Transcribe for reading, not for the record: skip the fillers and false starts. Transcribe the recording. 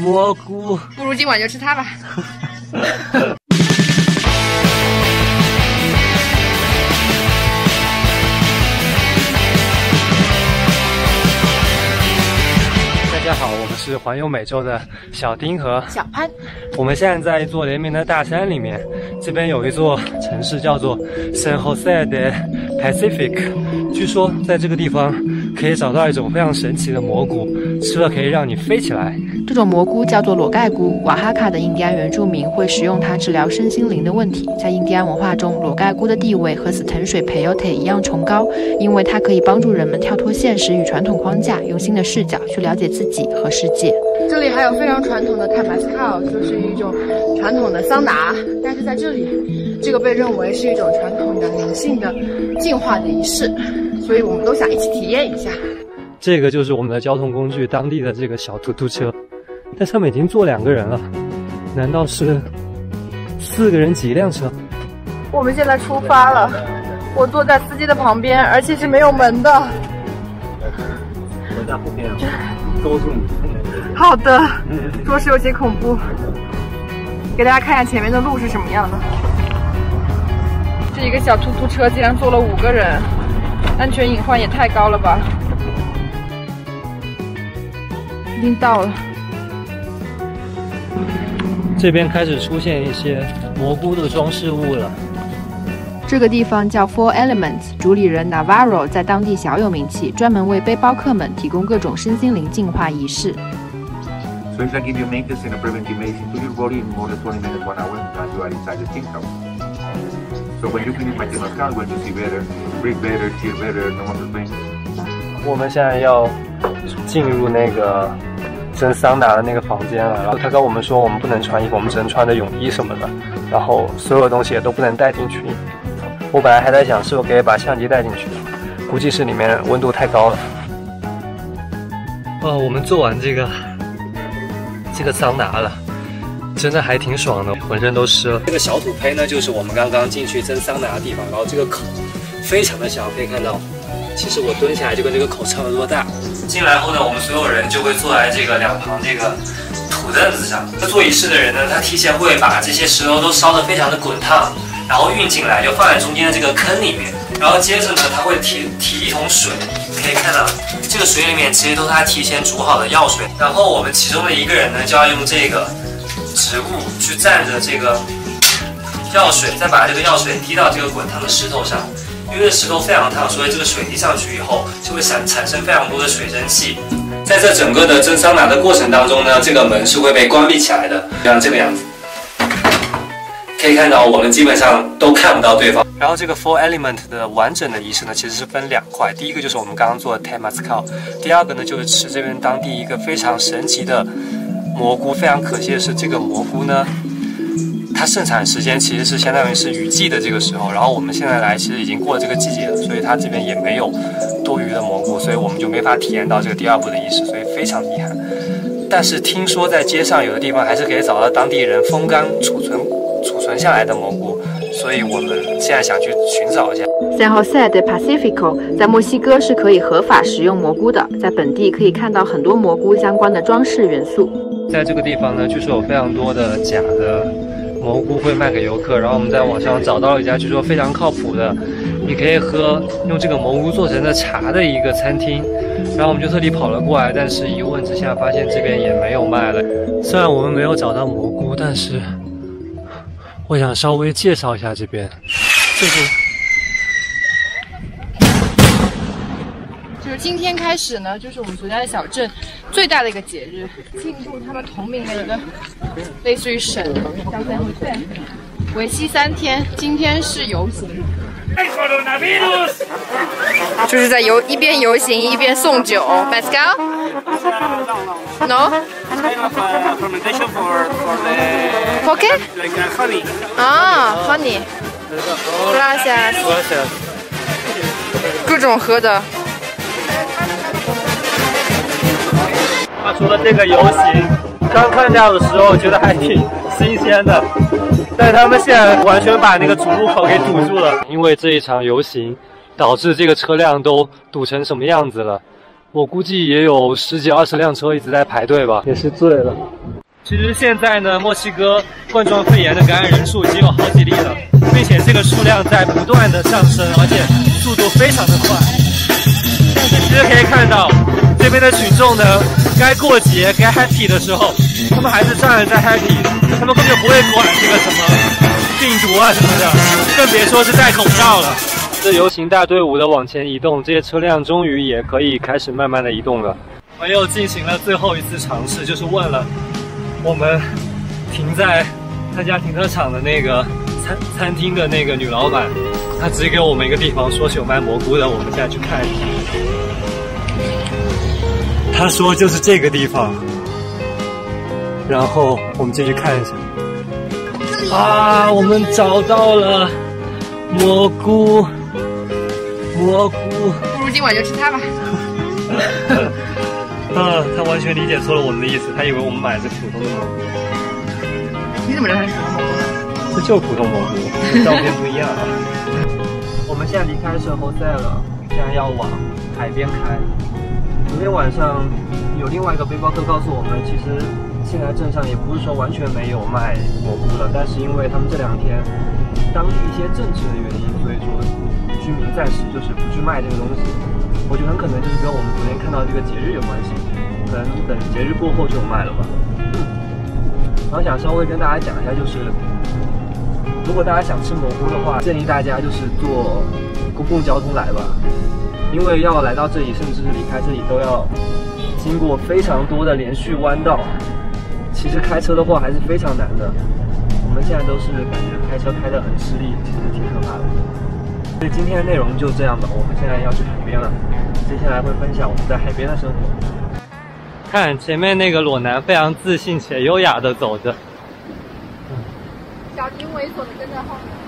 蘑菇，不如今晚就吃它吧。大家好，我们是环游美洲的小丁和小潘。我们现在在一座连绵的大山里面，这边有一座城市叫做 San Jose de Pacific。据说在这个地方可以找到一种非常神奇的蘑菇，吃了可以让你飞起来。这种蘑菇叫做裸盖菇，瓦哈卡的印第安原住民会食用它治疗身心灵的问题。在印第安文化中，裸盖菇的地位和死藤水 Peyote 一样崇高，因为它可以帮助人们跳脱现实与传统框架，用新的视角去了解自己和世界。这里还有非常传统的 Temazcal， 就是一种传统的桑拿，但是在这里，这个被认为是一种传统的灵性的进化的仪式，所以我们都想一起体验一下。这个就是我们的交通工具，当地的这个小突突车，在上面已经坐2个人了，难道是4个人挤1辆车？我们现在出发了，我坐在司机的旁边，而且是没有门的。我在后面。告诉你，好的，着实有些恐怖。给大家看一下前面的路是什么样的。这一个小突突车竟然坐了5个人，安全隐患也太高了吧！已经到了，这边开始出现一些蘑菇的装饰物了。这个地方叫 Four Elements， 主理人 Navarro 在当地小有名气，专门为背包客们提供各种身心灵净化仪式。So it's like if you make this in a preventive medicine to your body in more than 20 minutes, 1 hour, and you are inside the kingdom. So when you finish my Temazcal, when you see better, breathe better, feel better, no other things. 我们现在要进入那个蒸桑拿的那个房间了，然后他跟我们说我们不能穿衣服，我们只能穿着泳衣什么的，然后所有东西也都不能带进去。我本来还在想是否可以把相机带进去，估计是里面温度太高了。我们做完这个桑拿了，真的还挺爽的，浑身都湿了。这个小土坯呢，就是我们刚刚进去蒸桑拿的地方，然后这个口非常的小，可以看到，其实我蹲下来就跟这个口差不多大。进来后呢，我们所有人就会坐在这个两旁这个土凳子上。做仪式的人呢，他提前会把这些石头都烧得非常的滚烫。然后运进来，就放在中间的这个坑里面。然后接着呢，他会提一桶水，可以看到这个水里面其实都是他提前煮好的药水。然后我们其中的一个人呢，就要用这个植物去蘸着这个药水，再把这个药水滴到这个滚烫的石头上。因为石头非常烫，所以这个水滴上去以后，就会产生非常多的水蒸气。在这整个的蒸桑拿的过程当中呢，这个门是会被关闭起来的，像这个样子。可以看到，我们基本上都看不到对方。然后这个 Four Element 的完整的仪式呢，其实是分2块。第一个就是我们刚刚做的 Temazcal， 第二个呢就是吃这边当地一个非常神奇的蘑菇。非常可惜的是，这个蘑菇呢，它盛产时间其实是相当于是雨季的这个时候。然后我们现在来，其实已经过了这个季节了，所以它这边也没有多余的蘑菇，所以我们就没法体验到这个第二步的仪式，所以非常遗憾。但是听说在街上有的地方还是可以找到当地人风干储存下来的蘑菇，所以我们现在想去寻找一下。San Jose de Pacifico 在墨西哥是可以合法食用蘑菇的，在本地可以看到很多蘑菇相关的装饰元素。在这个地方呢，据说有非常多的假的蘑菇会卖给游客，然后我们在网上找到了一家据说非常靠谱的，你可以喝用这个蘑菇做成的茶的一个餐厅，然后我们就特地跑了过来，但是一问之下发现这边也没有卖了。虽然我们没有找到蘑菇，但是我想稍微介绍一下这边，就是今天开始呢，就是我们所在的小镇最大的一个节日，庆祝他们同名的一个类似于省叫三合会，为期3天。今天是游行，就是在一边游行一边送酒。Pascal? No? Fermentation for the poke? Like honey. Ah, honey. Gracias. 各种喝的。他除了这个游行，刚看到的时候觉得还挺新鲜的。但他们现在完全把那个主路口给堵住了，因为这一场游行导致这个车辆都堵成什么样子了，我估计也有10几20辆车一直在排队吧，也是醉了。其实现在呢，墨西哥冠状肺炎的感染人数已经有好几例了，并且这个数量在不断的上升，而且速度非常的快。其实可以看到，这边的群众呢，该过节、该 happy 的时候，他们还是照样在 happy， 他们根本不会管这个什么病毒啊什么的，更别说是戴口罩了。这游行大队伍的往前移动，这些车辆终于也可以开始慢慢的移动了。我又进行了最后一次尝试，就是问了。 我们停在他家停车场的那个餐厅的那个女老板，她只给我们一个地方，说是有卖蘑菇的，我们现在去看一下。她说就是这个地方，然后我们进去看一下。啊，我们找到了蘑菇，蘑菇。不如今晚就吃它吧。他完全理解错了我们的意思，他以为我们买的是普通的蘑菇。你怎么知道它是普通蘑菇？这就是普通蘑菇，照片不一样啊。我们现在离开圣侯赛了，现在要往海边开。昨天晚上有另外一个背包客告诉我们，其实现在镇上也不是说完全没有卖蘑菇了，但是因为他们这两天当地一些政治的原因，所以说居民暂时就是不去卖这个东西。 我觉得很可能就是跟我们昨天看到这个节日有关系，可能等节日过后就卖了吧。然后想稍微跟大家讲一下，就是如果大家想吃蘑菇的话，建议大家就是坐公共交通来吧，因为要来到这里，甚至是离开这里都要经过非常多的连续弯道，其实开车的话还是非常难的。我们现在都是感觉开车开得很吃力，其实挺可怕的。 所以今天的内容就这样吧，我们现在要去海边了，接下来会分享我们在海边的生活。看前面那个裸男非常自信且优雅的走着，小婷猥琐的跟在后面。